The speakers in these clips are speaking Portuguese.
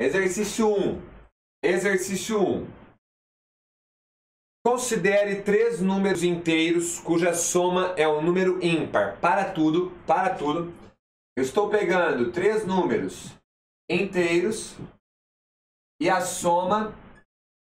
Exercício 1. Exercício 1. Considere 3 números inteiros cuja soma é um número ímpar. Para tudo. Eu estou pegando 3 números inteiros e a soma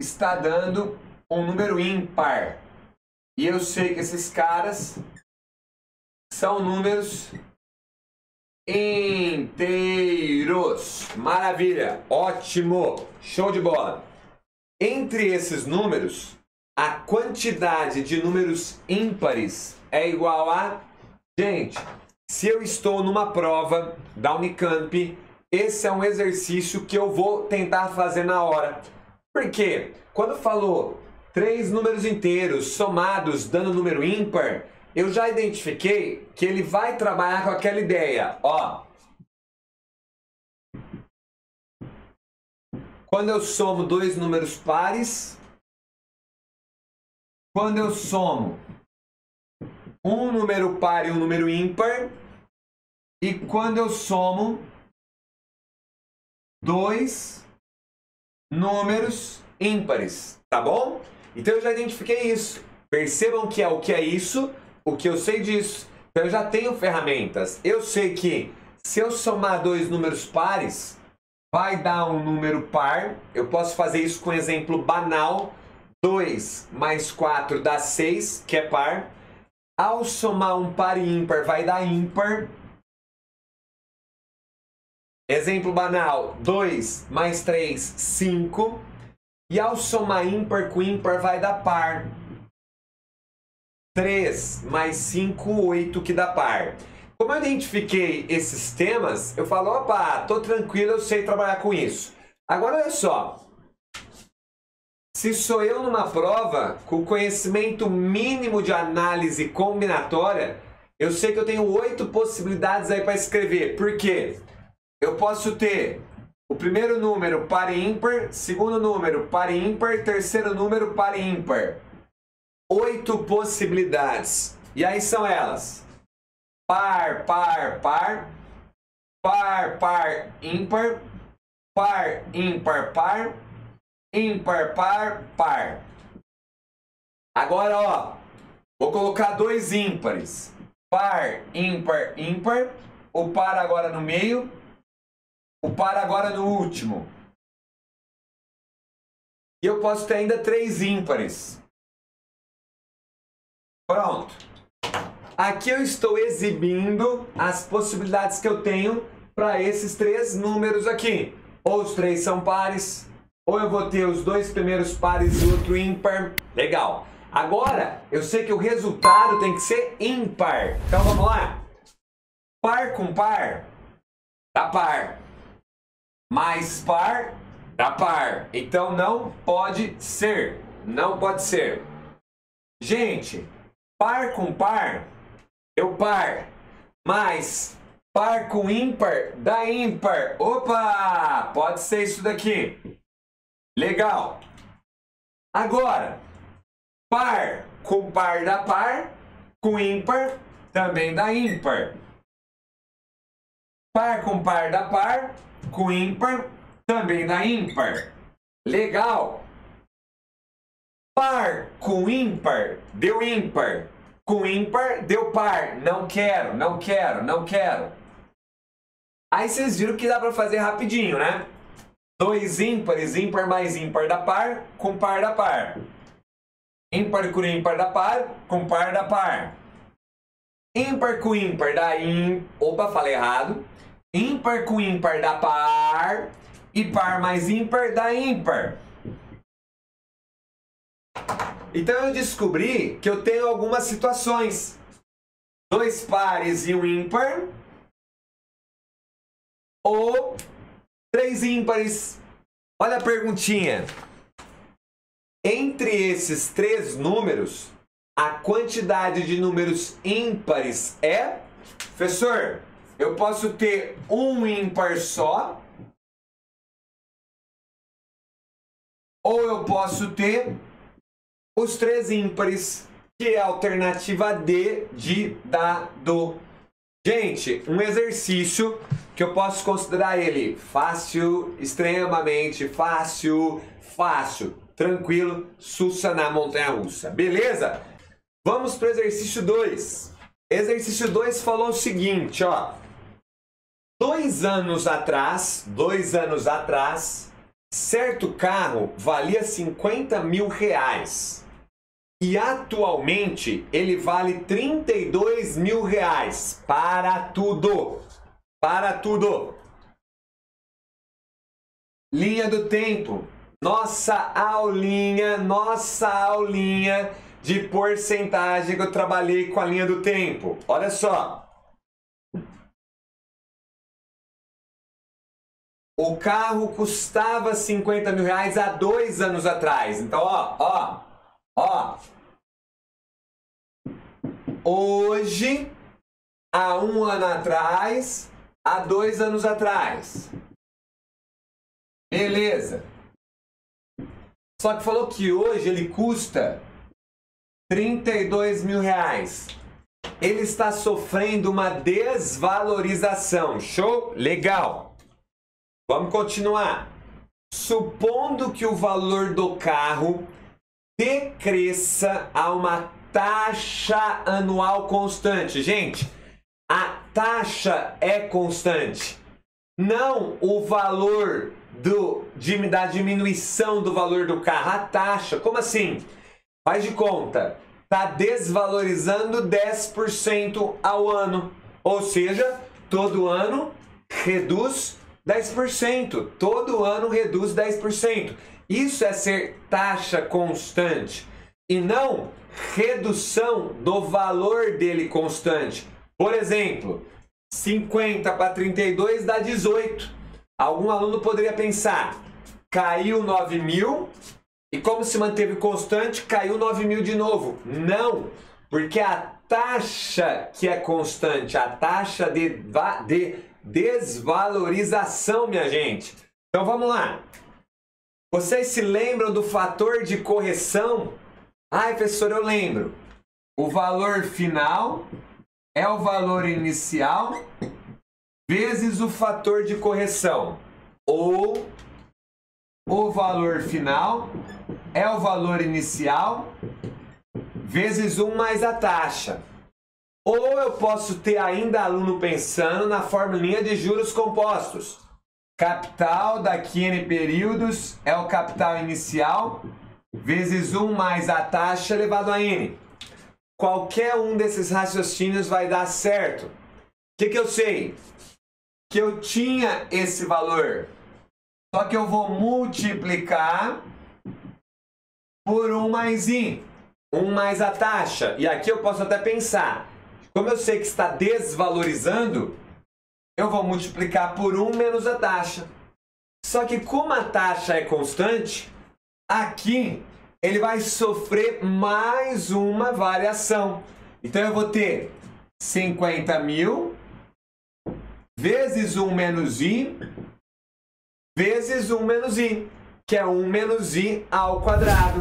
está dando um número ímpar. E eu sei que esses caras são números inteiros. Maravilha, ótimo, show de bola. Entre esses números, a quantidade de números ímpares é igual a... Gente, se eu estou numa prova da Unicamp, esse é um exercício que eu vou tentar fazer na hora. Porque quando falou 3 números inteiros somados dando número ímpar, eu já identifiquei que ele vai trabalhar com aquela ideia, ó. Quando eu somo 2 números pares, quando eu somo um número par e um número ímpar, e quando eu somo 2 números ímpares, tá bom? Então eu já identifiquei isso. Percebam que é o que é isso, o que eu sei disso. Então eu já tenho ferramentas. Eu sei que se eu somar 2 números pares, vai dar um número par. Eu posso fazer isso com um exemplo banal. 2 mais 4 dá 6, que é par. Ao somar um par e ímpar, vai dar ímpar. Exemplo banal, 2 mais 3, 5. E ao somar ímpar com ímpar, vai dar par. 3 mais 5, 8, que dá par. Como eu identifiquei esses temas, eu falo, opa, tô tranquilo, eu sei trabalhar com isso. Agora, olha só. Se sou eu numa prova, com conhecimento mínimo de análise combinatória, eu sei que eu tenho 8 possibilidades aí para escrever. Por quê? Eu posso ter o primeiro número par e ímpar, segundo número par e ímpar, terceiro número par e ímpar. 8 possibilidades. E aí são elas: par, par, par, par, par, ímpar, par, ímpar, par, ímpar, par, par. Agora, ó, vou colocar 2 ímpares: par, ímpar, ímpar. O par agora no meio, o par agora no último. E eu posso ter ainda 3 ímpares. Pronto. Aqui eu estou exibindo as possibilidades que eu tenho para esses 3 números aqui. Ou os 3 são pares, ou eu vou ter os 2 primeiros pares e o outro ímpar. Legal. Agora, eu sei que o resultado tem que ser ímpar. Então vamos lá. Par com par, dá par. Mais par, dá par. Então não pode ser. Não pode ser. Gente... Par com par, eu par, mas par com ímpar dá ímpar. Opa, pode ser isso daqui. Legal. Agora, par com par dá par, com ímpar também dá ímpar. Par com par dá par, com ímpar também dá ímpar. Legal. Par com ímpar deu ímpar. Com ímpar deu par. Não quero, não quero, não quero. Aí vocês viram que dá pra fazer rapidinho, né? 2 ímpares, ímpar mais ímpar dá par, com par dá par. Ímpar com ímpar dá par, com par dá par. Ímpar com ímpar dá ímpar. Opa, falei errado. Ímpar com ímpar dá par. E par mais ímpar dá ímpar. Então eu descobri que eu tenho algumas situações. 2 pares e um ímpar. Ou 3 ímpares. Olha a perguntinha. Entre esses 3 números, a quantidade de números ímpares é... Professor, eu posso ter um ímpar só. Ou eu posso ter... os 3 ímpares, que é a alternativa D de dado. Gente, um exercício que eu posso considerar ele fácil, extremamente fácil, fácil, tranquilo, sussa na montanha-russa. Beleza? Vamos para o exercício 2. Exercício 2 falou o seguinte, ó. 2 anos atrás, certo carro valia 50 mil reais. E atualmente ele vale 32 mil reais. Para tudo. Para tudo. Linha do tempo. Nossa aulinha de porcentagem que eu trabalhei com a linha do tempo. Olha só. O carro custava 50 mil reais há 2 anos atrás. Então, ó. Hoje, há 1 ano atrás, há 2 anos atrás. Beleza. Só que falou que hoje ele custa 32 mil reais. Ele está sofrendo uma desvalorização. Show? Legal. Vamos continuar. Supondo que o valor do carro decresça a uma taxa anual constante. Gente, a taxa é constante. Não o valor da diminuição do valor do carro. A taxa, como assim? Faz de conta, está desvalorizando 10% ao ano. Ou seja, todo ano reduz 10%. Todo ano reduz 10%. Isso é ser taxa constante e não redução do valor dele constante. Por exemplo, 50 para 32 dá 18. Algum aluno poderia pensar, caiu 9 mil e como se manteve constante, caiu 9 mil de novo. Não, porque a taxa que é constante, a taxa de desvalorização, minha gente. Então vamos lá. Vocês se lembram do fator de correção? Ai, professor, eu lembro. O valor final é o valor inicial vezes o fator de correção. Ou o valor final é o valor inicial vezes 1 mais a taxa. Ou eu posso ter ainda aluno pensando na formulinha de juros compostos. Capital daqui N períodos é o capital inicial vezes 1 mais a taxa elevado a N. Qualquer um desses raciocínios vai dar certo. O que eu sei? Que eu tinha esse valor. Só que eu vou multiplicar por 1 mais I. 1 mais a taxa. E aqui eu posso até pensar. Como eu sei que está desvalorizando, eu vou multiplicar por 1 menos a taxa. Só que como a taxa é constante, aqui ele vai sofrer mais uma variação. Então eu vou ter 50 mil vezes 1 menos i vezes 1 menos i, que é 1 menos i ao quadrado.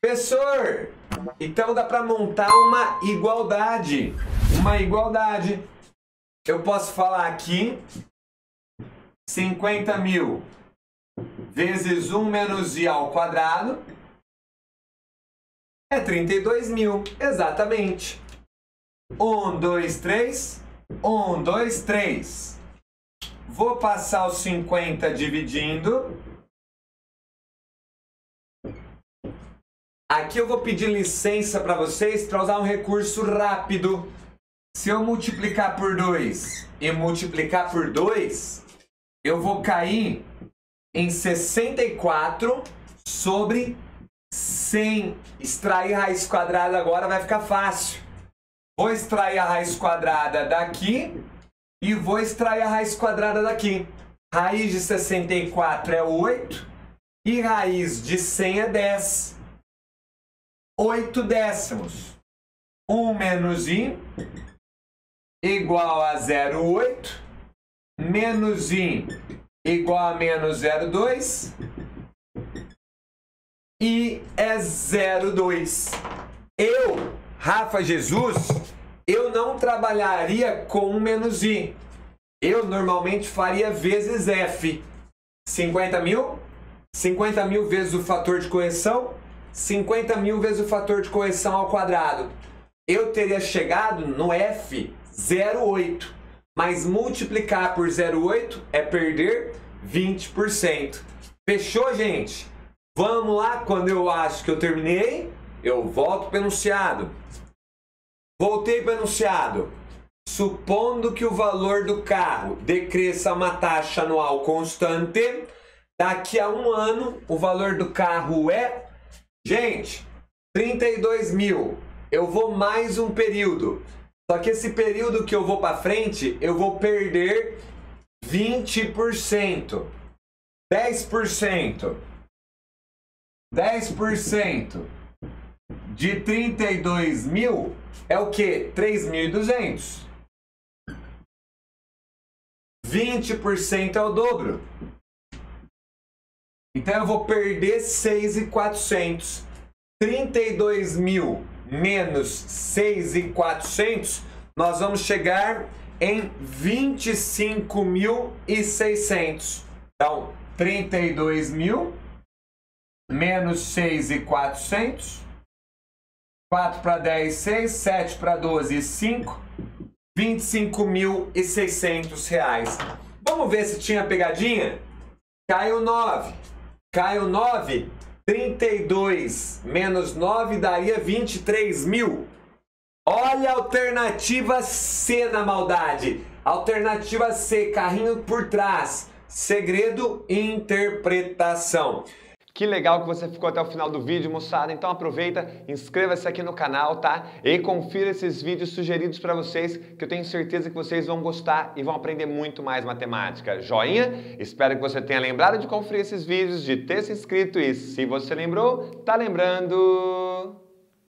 Professor, então dá para montar uma igualdade. Uma igualdade. Eu posso falar aqui, 50 mil vezes 1 menos i ao quadrado é 32 mil, exatamente. 1, 2, 3, 1, 2, 3. Vou passar o 50 dividindo. Aqui eu vou pedir licença para vocês para usar um recurso rápido. Se eu multiplicar por 2 e multiplicar por 2, eu vou cair em 64 sobre 100. Extrair raiz quadrada agora vai ficar fácil. Vou extrair a raiz quadrada daqui e vou extrair a raiz quadrada daqui. Raiz de 64 é 8 e raiz de 100 é 10. 8 décimos. 1 menos i igual a 0,8 menos i igual a menos 0,2 e é 0,2. Eu, Rafa Jesus, eu não trabalharia com menos i. Eu normalmente faria vezes F. 50 mil. 50 mil vezes o fator de correção. 50 mil vezes o fator de correção ao quadrado. Eu teria chegado no F 0,8. Mas multiplicar por 0,8 é perder 20%. Fechou, gente? Vamos lá, quando eu acho que eu terminei, eu volto para o enunciado. Voltei para o enunciado. Supondo que o valor do carro decresça a uma taxa anual constante, daqui a um ano o valor do carro é, gente, 32 mil. Eu vou mais um período. Só que esse período que eu vou para frente, eu vou perder 20%. 10%. 10% de 32 mil é o quê? 3.200. 20% é o dobro. Então eu vou perder 6.400. 32 mil menos 6.400, nós vamos chegar em 25.600. Então, 32 mil menos 6.400. 4 para 10, 6. 7 para 12, 5. R$25.600. Vamos ver se tinha pegadinha? Caiu 9. Caiu 9. 32 menos 9 daria 23 mil. Olha a alternativa C na maldade. Alternativa C, carrinho por trás. Segredo e interpretação. Que legal que você ficou até o final do vídeo, moçada. Então aproveita, inscreva-se aqui no canal, tá? E confira esses vídeos sugeridos para vocês, que eu tenho certeza que vocês vão gostar e vão aprender muito mais matemática. Joinha? Espero que você tenha lembrado de conferir esses vídeos, de ter se inscrito e, se você lembrou, tá lembrando...